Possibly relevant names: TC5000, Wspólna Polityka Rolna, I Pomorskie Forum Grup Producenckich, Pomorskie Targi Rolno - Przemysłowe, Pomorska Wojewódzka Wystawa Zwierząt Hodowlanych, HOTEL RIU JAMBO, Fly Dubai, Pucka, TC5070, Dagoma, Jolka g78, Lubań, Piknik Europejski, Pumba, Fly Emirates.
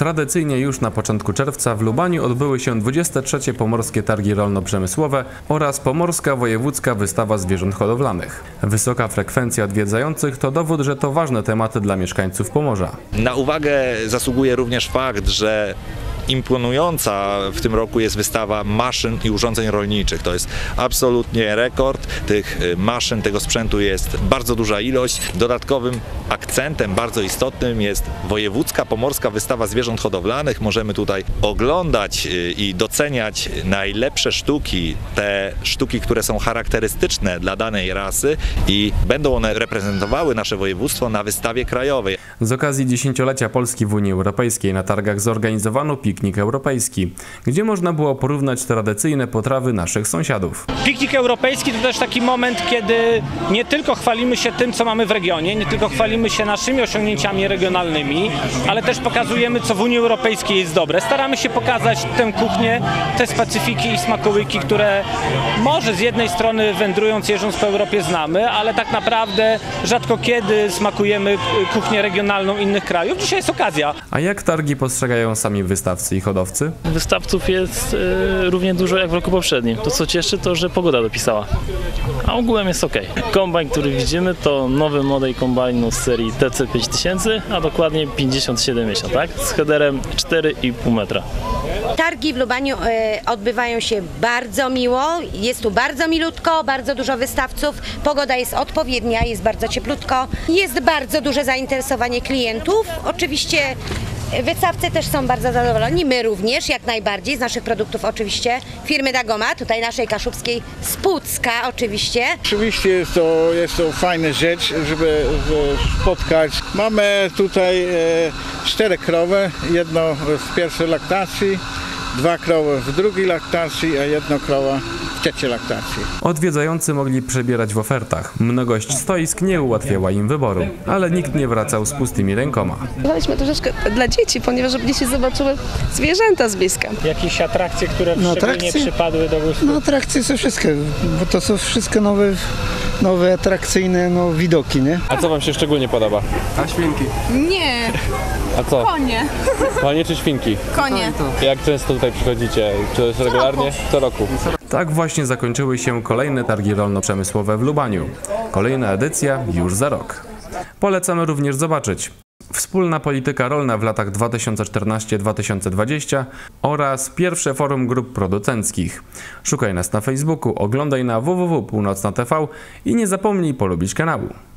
Tradycyjnie już na początku czerwca w Lubaniu odbyły się XXIII Pomorskie Targi Rolno-Przemysłowe oraz Pomorska Wojewódzka Wystawa Zwierząt Hodowlanych. Wysoka frekwencja odwiedzających to dowód, że to ważne tematy dla mieszkańców Pomorza. Na uwagę zasługuje również fakt, że imponująca w tym roku jest wystawa maszyn i urządzeń rolniczych. To jest absolutnie rekord. Tych maszyn, tego sprzętu jest bardzo duża ilość. Dodatkowym akcentem bardzo istotnym jest Wojewódzka Pomorska Wystawa Zwierząt Hodowlanych. Możemy tutaj oglądać i doceniać najlepsze sztuki, te sztuki, które są charakterystyczne dla danej rasy i będą one reprezentowały nasze województwo na wystawie krajowej. Z okazji dziesięciolecia Polski w Unii Europejskiej na targach zorganizowano Piknik Europejski, gdzie można było porównać tradycyjne potrawy naszych sąsiadów. Piknik Europejski to też taki moment, kiedy nie tylko chwalimy się tym, co mamy w regionie, nie tylko chwalimy się naszymi osiągnięciami regionalnymi, ale też pokazujemy, co w Unii Europejskiej jest dobre. Staramy się pokazać tę kuchnię, te specyfiki i smakołyki, które może z jednej strony wędrując, jeżdżąc po Europie znamy, ale tak naprawdę rzadko kiedy smakujemy kuchnię regionalną innych krajów. Dzisiaj jest okazja. A jak targi postrzegają sami wystawcy i hodowcy? Wystawców jest równie dużo jak w roku poprzednim. To co cieszy, to że pogoda dopisała. A ogółem jest ok. Kombajn, który widzimy, to nowy model kombajnu z serii TC5000, a dokładnie 5070, tak? Z headerem 4,5 metra. Targi w Lubaniu odbywają się bardzo miło, jest tu bardzo milutko, bardzo dużo wystawców, pogoda jest odpowiednia, jest bardzo cieplutko, jest bardzo duże zainteresowanie klientów, oczywiście wystawcy też są bardzo zadowoleni, my również jak najbardziej, z naszych produktów oczywiście, firmy Dagoma, tutaj naszej kaszubskiej, z Pucka oczywiście. Oczywiście jest to fajna rzecz, żeby spotkać. Mamy tutaj 4 krowy, jedno z pierwszej laktacji, 2 krowy w drugiej laktacji, a 1 krowa w trzeciej laktacji. Odwiedzający mogli przebierać w ofertach. Mnogość stoisk nie ułatwiała im wyboru, ale nikt nie wracał z pustymi rękoma. Daliśmy troszeczkę dla dzieci, ponieważ dzieci zobaczyły zwierzęta z bliska. Jakieś atrakcje, które szczególnie przypadły do gustu? No atrakcje są wszystkie, bo to są wszystkie nowe atrakcyjne widoki, nie? A co wam się szczególnie podoba? A świnki? Nie. A co? Konie. Konie czy świnki? Konie. Jak często tutaj przychodzicie? Czy jest regularnie? Co roku. Tak właśnie zakończyły się kolejne targi rolno-przemysłowe w Lubaniu. Kolejna edycja już za rok. Polecamy również zobaczyć Wspólna Polityka Rolna w latach 2014-2020 oraz Pierwsze Forum Grup Producenckich. Szukaj nas na Facebooku, oglądaj na www.północna.tv i nie zapomnij polubić kanału.